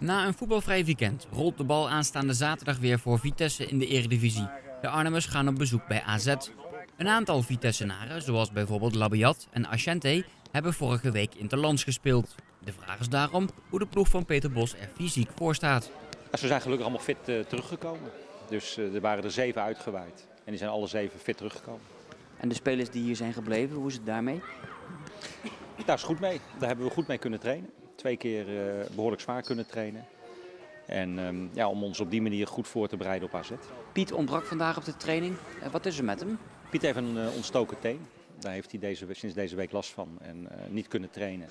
Na een voetbalvrij weekend rolt de bal aanstaande zaterdag weer voor Vitesse in de Eredivisie. De Arnhemmers gaan op bezoek bij AZ. Een aantal Vitessenaren, zoals bijvoorbeeld Labiad en Aschente, hebben vorige week interlands gespeeld. De vraag is daarom hoe de ploeg van Peter Bos er fysiek voor staat. Ze zijn gelukkig allemaal fit teruggekomen. Dus er waren er 7 uitgewaaid. En die zijn alle 7 fit teruggekomen. En de spelers die hier zijn gebleven, hoe is het daarmee? Daar is goed mee. Daar hebben we goed mee kunnen trainen. 2 keer behoorlijk zwaar kunnen trainen. En ja, om ons op die manier goed voor te bereiden op AZ. Piet ontbrak vandaag op de training. Wat is er met hem? Piet heeft een ontstoken teen. Daar heeft hij sinds deze week last van en niet kunnen trainen.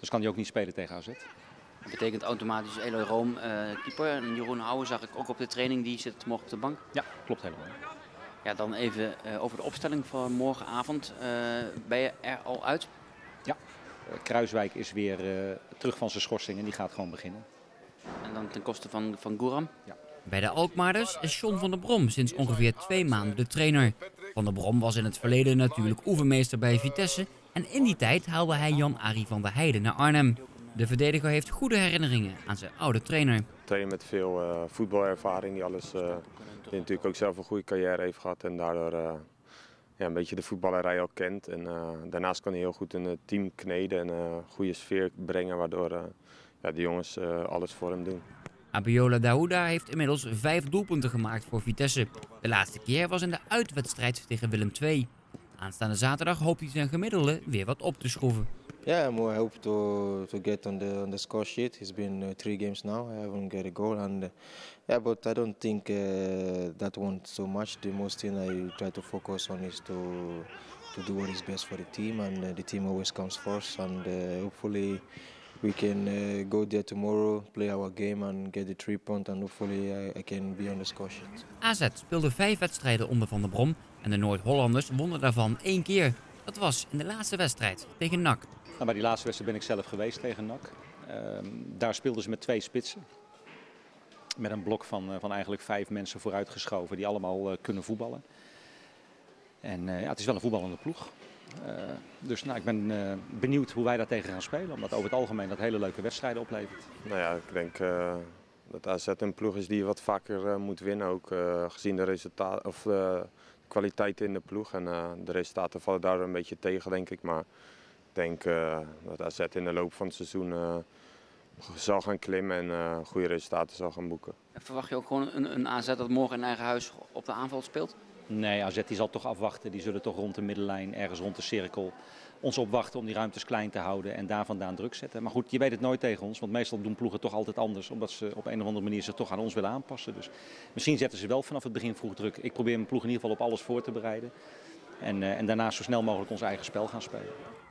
Dus kan hij ook niet spelen tegen AZ. Dat betekent automatisch Eloy Room keeper. En Jeroen Houwe zag ik ook op de training, die zit morgen op de bank. Ja, klopt helemaal. Ja, dan even over de opstelling van morgenavond. Ben je er al uit? Ja, Kruiswijk is weer terug van zijn schorsing en die gaat gewoon beginnen. En dan ten koste van Goerham? Ja. Bij de Alkmaarders is John van der Brom sinds ongeveer 2 maanden de trainer. Van der Brom was in het verleden natuurlijk oefenmeester bij Vitesse en in die tijd haalde hij Jan-Arie van der Heijden naar Arnhem. De verdediger heeft goede herinneringen aan zijn oude trainer. Trainer met veel voetbalervaring, die natuurlijk ook zelf een goede carrière heeft gehad en daardoor een beetje de voetballerij al kent. En, daarnaast kan hij heel goed een team kneden en een goede sfeer brengen, waardoor de jongens alles voor hem doen. Abiola Dauda heeft inmiddels 5 doelpunten gemaakt voor Vitesse. De laatste keer was in de uitwedstrijd tegen Willem II. Aanstaande zaterdag hoopt hij zijn gemiddelde weer wat op te schroeven. Yeah, I hope to get on the score sheet. It's been 3 games now. I haven't got a goal, and yeah, but I don't think that one so much. The most thing I try to focus on is to do what is best for the team, and the team always comes first. And hopefully we can go there tomorrow, play our game, and get the 3 points. And hopefully I can be on the score sheet. AZ speelde 5 wedstrijden onder Van der Brom, en de Noord-Hollanders wonnen daarvan 1 keer. Dat was in de laatste wedstrijd tegen NAC. Nou, bij die laatste wedstrijd ben ik zelf geweest tegen NAC. Daar speelden ze met 2 spitsen. Met een blok van eigenlijk 5 mensen vooruitgeschoven die allemaal kunnen voetballen. En ja, het is wel een voetballende ploeg. Dus nou, ik ben benieuwd hoe wij daar tegen gaan spelen. Omdat over het algemeen dat hele leuke wedstrijden oplevert. Nou ja, ik denk dat AZ een ploeg is die wat vaker moet winnen. Ook gezien de resultaten of kwaliteiten in de ploeg. En de resultaten vallen daar een beetje tegen, denk ik. Maar ik denk dat AZ in de loop van het seizoen zal gaan klimmen en goede resultaten zal gaan boeken. Verwacht je ook gewoon een AZ dat morgen in eigen huis op de aanval speelt? Nee, AZ die zal toch afwachten. Die zullen toch rond de middenlijn, ergens rond de cirkel, ons opwachten om die ruimtes klein te houden en daar vandaan druk zetten. Maar goed, je weet het nooit tegen ons, want meestal doen ploegen toch altijd anders. Omdat ze op een of andere manier zich toch aan ons willen aanpassen. Dus misschien zetten ze wel vanaf het begin vroeg druk. Ik probeer mijn ploeg in ieder geval op alles voor te bereiden. En daarna zo snel mogelijk ons eigen spel gaan spelen.